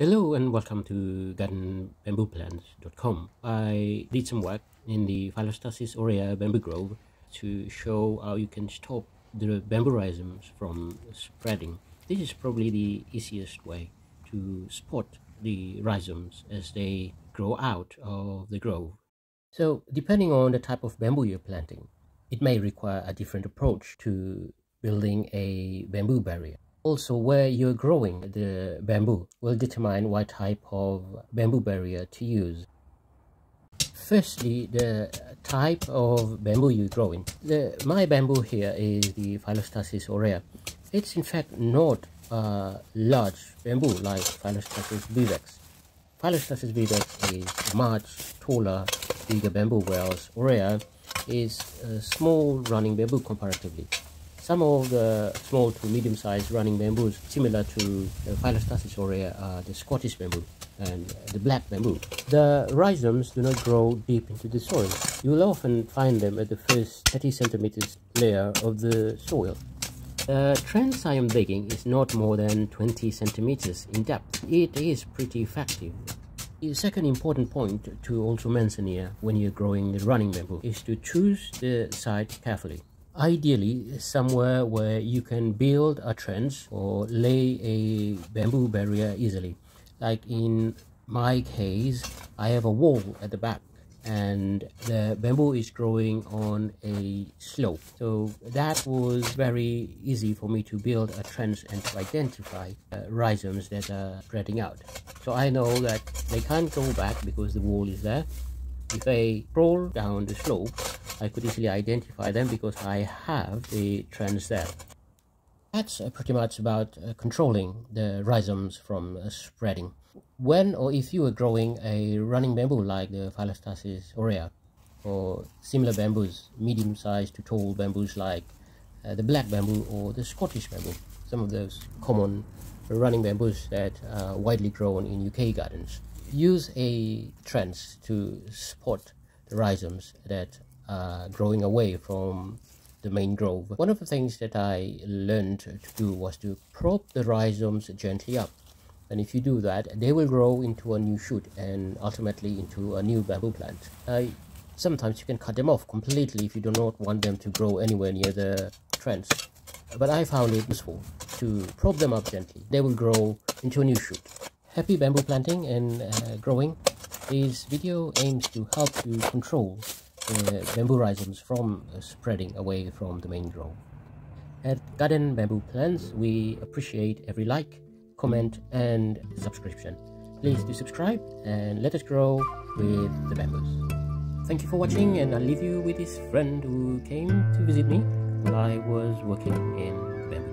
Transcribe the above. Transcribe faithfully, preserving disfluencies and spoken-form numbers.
Hello and welcome to Garden Bamboo Plants dot com. I did some work in the Phyllostachys aurea bamboo grove to show how you can stop the bamboo rhizomes from spreading. This is probably the easiest way to spot the rhizomes as they grow out of the grove. So depending on the type of bamboo you're planting, it may require a different approach to building a bamboo barrier. Also, where you're growing the bamboo will determine what type of bamboo barrier to use. Firstly, the type of bamboo you're growing. The, my bamboo here is the Phyllostachys aurea. It's in fact not a large bamboo like Phyllostachys bivax. Phyllostachys bivax is much taller, bigger bamboo, whereas aurea is a small running bamboo comparatively. Some of the small to medium-sized running bamboos similar to the Phyllostachys aurea are the Scottish bamboo and the black bamboo. The rhizomes do not grow deep into the soil. You will often find them at the first thirty centimeters layer of the soil. The trench I am digging is not more than twenty centimeters in depth. It is pretty effective. The second important point to also mention here when you're growing the running bamboo is to choose the site carefully. Ideally, somewhere where you can build a trench or lay a bamboo barrier easily. Like in my case, I have a wall at the back and the bamboo is growing on a slope. So that was very easy for me to build a trench and to identify uh, rhizomes that are spreading out. So I know that they can't go back because the wall is there. If they crawl down the slope, I could easily identify them because I have the trends there. That's pretty much about controlling the rhizomes from spreading. When or if you are growing a running bamboo like the Phyllostachys aurea or similar bamboos, medium-sized to tall bamboos like the black bamboo or the Scottish bamboo, some of those common running bamboos that are widely grown in U K gardens, use a trench to spot the rhizomes that Uh, growing away from the main grove. One of the things that I learned to do was to prop the rhizomes gently up, and if you do that, they will grow into a new shoot and ultimately into a new bamboo plant. Uh, sometimes you can cut them off completely if you do not want them to grow anywhere near the trench, but I found it useful to prop them up gently. They will grow into a new shoot. Happy bamboo planting and uh, growing. This video aims to help you control Uh, bamboo rhizomes from uh, spreading away from the main grove. At Garden Bamboo Plants, we appreciate every like, comment and subscription. Please do subscribe and let us grow with the bamboos. Thank you for watching, and I'll leave you with this friend who came to visit me while I was working in bamboo.